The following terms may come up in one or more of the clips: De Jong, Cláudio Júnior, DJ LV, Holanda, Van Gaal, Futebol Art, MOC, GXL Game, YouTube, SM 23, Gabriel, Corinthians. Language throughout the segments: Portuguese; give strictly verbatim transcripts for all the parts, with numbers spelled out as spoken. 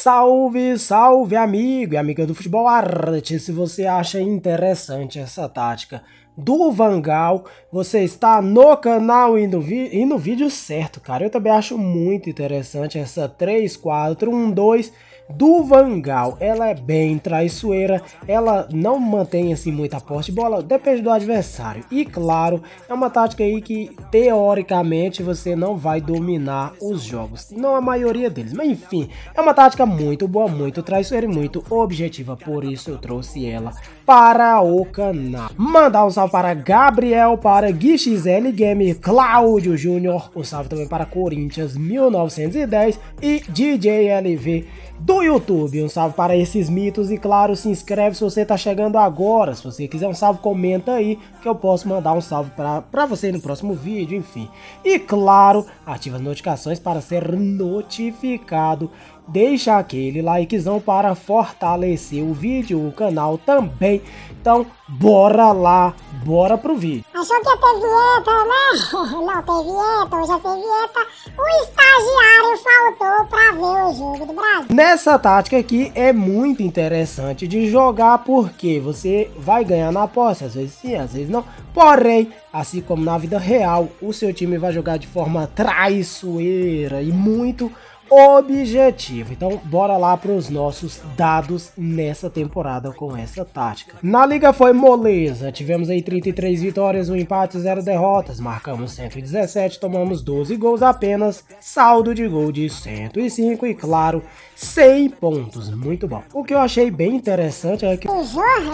Salve, salve amigo e amiga do Futebol Art! Se você acha interessante essa tática do Van Gaal, você está no canal e no, e no vídeo certo, cara. Eu também acho muito interessante essa três quatro um dois do Van Gaal. Ela é bem traiçoeira, ela não mantém assim muita posse de bola, depende do adversário. E claro, é uma tática aí que teoricamente você não vai dominar os jogos, não a maioria deles, mas enfim, é uma tática muito boa, muito traiçoeira e muito objetiva, por isso eu trouxe ela para o canal. Mandar um salve para Gabriel, para G X L Game, Cláudio Júnior, um salve também para Corinthians mil novecentos e dez e D J L V do YouTube, um salve para esses mitos. E claro, se inscreve se você tá chegando agora, se você quiser um salve, comenta aí que eu posso mandar um salve pra, pra você no próximo vídeo, enfim. E claro, ativa as notificações para ser notificado, deixa aquele likezão para fortalecer o vídeo, o canal também. Então, bora lá, bora pro vídeo. Achou que ia ter vinheta, né? Não tem vinheta, hoje é sem vinheta. O estagiário faltou pra ver o jogo do Brasil. Nessa tática aqui é muito interessante de jogar, porque você vai ganhar na posse, às vezes sim, às vezes não. Porém, assim como na vida real, o seu time vai jogar de forma traiçoeira e muito objetivo. Então bora lá para os nossos dados nessa temporada com essa tática. Na liga foi moleza, tivemos aí trinta e três vitórias, um empate, zero derrotas, marcamos cento e dezessete, tomamos doze gols apenas, saldo de gol de cento e cinco e claro, cem pontos, muito bom. O que eu achei bem interessante é que o Jorge,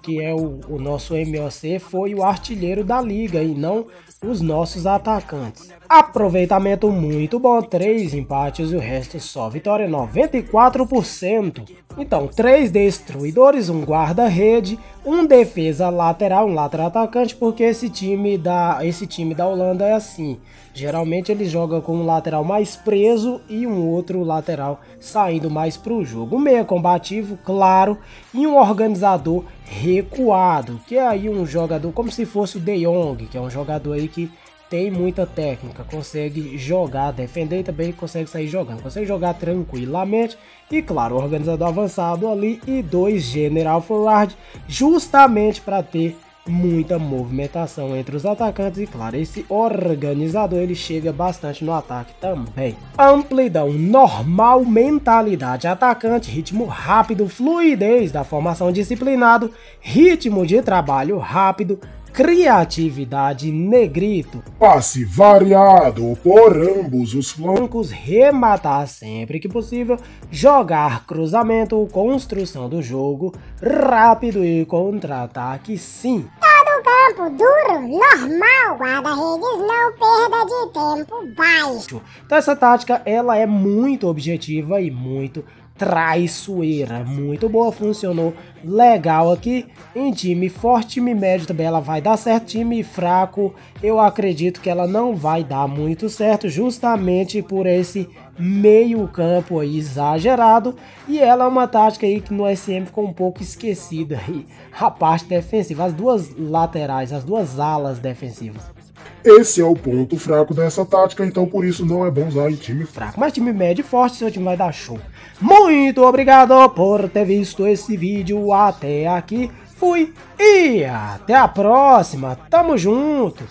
que é o, o nosso M O C, foi o artilheiro da liga e não os nossos atacantes. Aproveitamento muito bom, três empates e o resto só vitória, noventa e quatro por cento. Então, três destruidores, um guarda-rede, um defesa lateral, um lateral atacante, porque esse time da esse time da Holanda é assim. Geralmente ele joga com um lateral mais preso e um outro lateral saindo mais para o jogo. Um meia combativo, claro, e um organizador recuado, que é aí um jogador como se fosse o De Jong, que é um jogador aí que tem muita técnica, consegue jogar, defender e também consegue sair jogando, consegue jogar tranquilamente. E claro, organizador avançado ali e dois general forward, justamente para ter muita movimentação entre os atacantes. E claro, esse organizador ele chega bastante no ataque também. Amplidão normal, mentalidade atacante, ritmo rápido, fluidez da formação, disciplinado, ritmo de trabalho rápido, criatividade, negrito, passe variado por ambos os flancos, rematar sempre que possível, jogar cruzamento, construção do jogo rápido e contra-ataque sim. Campo duro, normal, guarda-redes não, perda de tempo baixo. Então essa tática ela é muito objetiva e muito traiçoeira, muito boa, funcionou legal aqui em time forte, time médio também ela vai dar certo, time fraco eu acredito que ela não vai dar muito certo, justamente por esse meio campo aí exagerado. E ela é uma tática aí que no S M ficou um pouco esquecida aí, a parte defensiva, as duas laterais, as duas alas defensivas. Esse é o ponto fraco dessa tática, então por isso não é bom usar em time fraco. Mas time médio e forte, seu time vai dar show. Muito obrigado por ter visto esse vídeo até aqui. Fui e até a próxima. Tamo junto.